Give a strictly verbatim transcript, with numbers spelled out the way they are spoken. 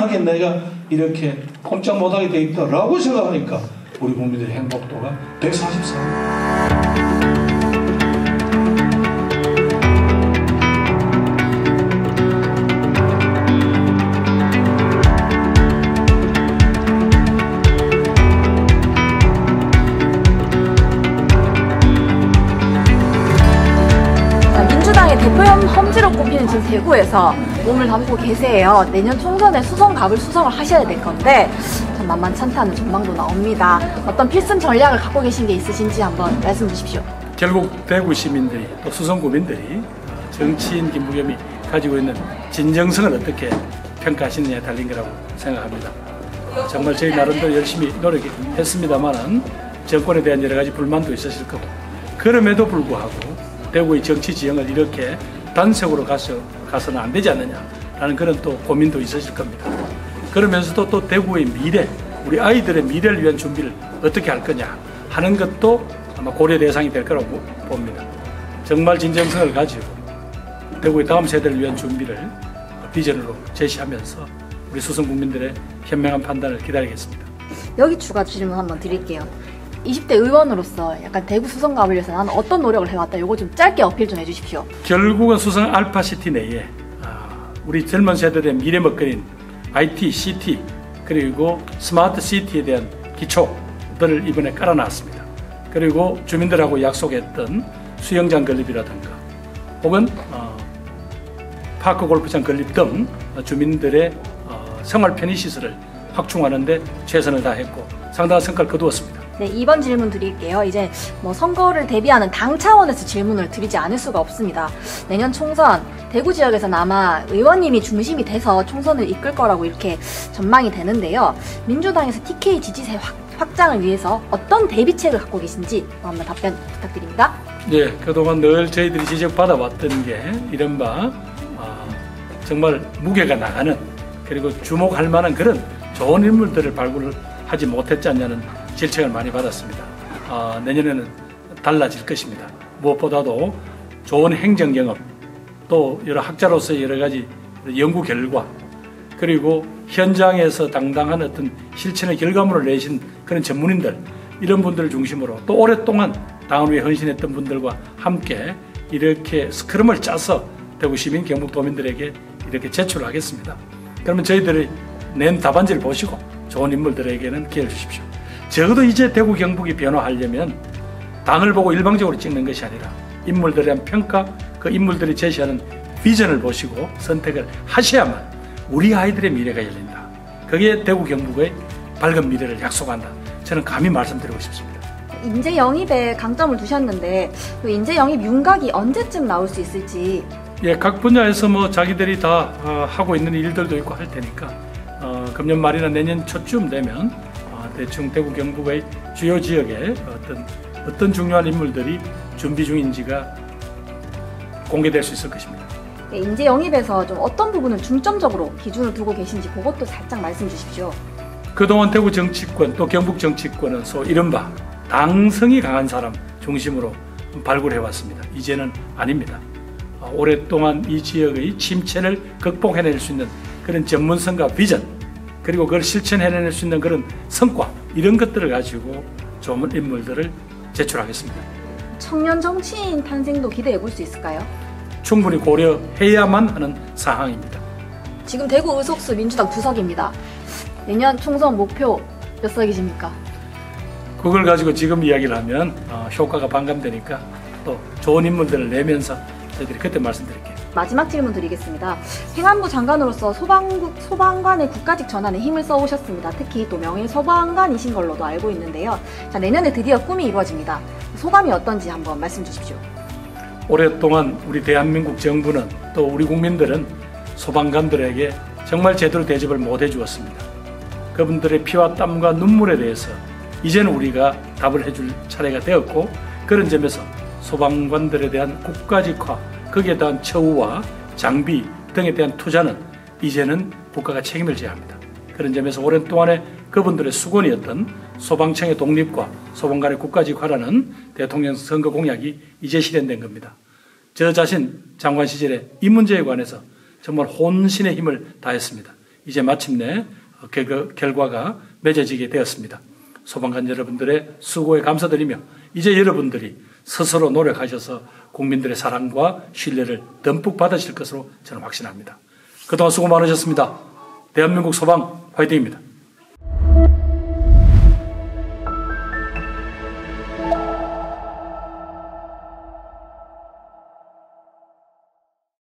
하긴 내가 이렇게 꼼짝 못하게 돼 있다라고 생각하니까 우리 국민들의 행복도가 백사십사. 범지로 꼽히는 지금 대구에서 몸을 담고 계세요. 내년 총선에 수성갑을 수성을 하셔야 될 건데 참 만만찮다는 전망도 나옵니다. 어떤 필승 전략을 갖고 계신 게 있으신지 한번 말씀 주십시오. 결국 대구 시민들이 또 수성구민들이 정치인 김부겸이 가지고 있는 진정성을 어떻게 평가하시느냐에 달린 거라고 생각합니다. 정말 저희 나름대로 열심히 노력했습니다만은 정권에 대한 여러 가지 불만도 있었을 거고, 그럼에도 불구하고 대구의 정치 지형을 이렇게 단색으로 가서, 가서는 안 되지 않느냐라는 그런 또 고민도 있으실 겁니다. 그러면서도 또 대구의 미래, 우리 아이들의 미래를 위한 준비를 어떻게 할 거냐 하는 것도 아마 고려 대상이 될 거라고 봅니다. 정말 진정성을 가지고 대구의 다음 세대를 위한 준비를 비전으로 제시하면서 우리 수성 국민들의 현명한 판단을 기다리겠습니다. 여기 추가 질문 한번 드릴게요. 이십 대 의원으로서 약간 대구 수성갑을 위해서 나는 어떤 노력을 해왔다, 요거 좀 짧게 어필 좀 해주십시오. 결국은 수성 알파시티 내에 우리 젊은 세대들의 미래 먹거리인 아이티, 씨티 그리고 스마트 시티에 대한 기초들을 이번에 깔아놨습니다. 그리고 주민들하고 약속했던 수영장 건립이라든가 혹은 파크 골프장 건립 등 주민들의 생활 편의 시설을 확충하는 데 최선을 다했고 상당한 성과를 거두었습니다. 네, 이 번 질문 드릴게요. 이제 뭐 선거를 대비하는 당 차원에서 질문을 드리지 않을 수가 없습니다. 내년 총선, 대구 지역에서는 아마 의원님이 중심이 돼서 총선을 이끌 거라고 이렇게 전망이 되는데요. 민주당에서 티케이 지지세 확, 확장을 위해서 어떤 대비책을 갖고 계신지 한번 답변 부탁드립니다. 네, 그동안 늘 저희들이 지적받아왔던 게 이른바 어, 정말 무게가 나가는, 그리고 주목할 만한 그런 좋은 인물들을 발굴하지 못했지 않냐는 질책을 많이 받았습니다. 아, 내년에는 달라질 것입니다. 무엇보다도 좋은 행정 경험, 또 여러 학자로서의 여러 가지 연구 결과, 그리고 현장에서 당당한 어떤 실천의 결과물을 내신 그런 전문인들, 이런 분들을 중심으로 또 오랫동안 당을 위해 헌신했던 분들과 함께 이렇게 스크럼을 짜서 대구 시민, 경북도민들에게 이렇게 제출하겠습니다. 그러면 저희들이 낸 답안지를 보시고 좋은 인물들에게는 기회를 주십시오. 적어도 이제 대구 경북이 변화하려면 당을 보고 일방적으로 찍는 것이 아니라 인물들에 대한 평가, 그 인물들이 제시하는 비전을 보시고 선택을 하셔야만 우리 아이들의 미래가 열린다. 그게 대구 경북의 밝은 미래를 약속한다. 저는 감히 말씀드리고 싶습니다. 인재 영입에 강점을 두셨는데 인재 영입 윤곽이 언제쯤 나올 수 있을지. 예, 각 분야에서 뭐 자기들이 다 어, 하고 있는 일들도 있고 할 테니까 어, 금년 말이나 내년 초쯤 되면 대충 대구 경북의 주요 지역에 어떤 어떤 중요한 인물들이 준비 중인지가 공개될 수 있을 것입니다. 네, 인재 영입에서 좀 어떤 부분을 중점적으로 기준을 두고 계신지 그것도 살짝 말씀 주십시오. 그동안 대구 정치권 또 경북 정치권은 소 이른바 당성이 강한 사람 중심으로 발굴해왔습니다. 이제는 아닙니다. 오랫동안 이 지역의 침체를 극복해낼 수 있는 그런 전문성과 비전, 그리고 그걸 실천해낼 수 있는 그런 성과, 이런 것들을 가지고 좋은 인물들을 제출하겠습니다. 청년 정치인 탄생도 기대해 볼 수 있을까요? 충분히 고려해야만 하는 사항입니다. 지금 대구 의석수 민주당 두 석입니다. 내년 총선 목표 몇 석이십니까? 그걸 가지고 지금 이야기를 하면 어, 효과가 반감되니까 또 좋은 인물들을 내면서 저희들이 그때 말씀드릴게요. 마지막 질문 드리겠습니다. 행안부 장관으로서 소방국, 소방관의 국가직 전환에 힘을 써오셨습니다. 특히 또 명예 소방관이신 걸로도 알고 있는데요. 자, 내년에 드디어 꿈이 이루어집니다. 소감이 어떤지 한번 말씀 주십시오. 오랫동안 우리 대한민국 정부는 또 우리 국민들은 소방관들에게 정말 제대로 대접을 못 해주었습니다. 그분들의 피와 땀과 눈물에 대해서 이제는 우리가 답을 해줄 차례가 되었고, 그런 점에서 소방관들에 대한 국가직화, 거기에 대한 처우와 장비 등에 대한 투자는 이제는 국가가 책임을 져야 합니다. 그런 점에서 오랫동안의 그분들의 수건이었던 소방청의 독립과 소방관의 국가직화라는 대통령 선거 공약이 이제 실현된 겁니다. 저 자신 장관 시절에 이 문제에 관해서 정말 혼신의 힘을 다했습니다. 이제 마침내 그 결과가 맺어지게 되었습니다. 소방관 여러분들의 수고에 감사드리며 이제 여러분들이 스스로 노력하셔서 국민들의 사랑과 신뢰를 듬뿍 받으실 것으로 저는 확신합니다. 그동안 수고 많으셨습니다. 대한민국 소방 화이팅입니다.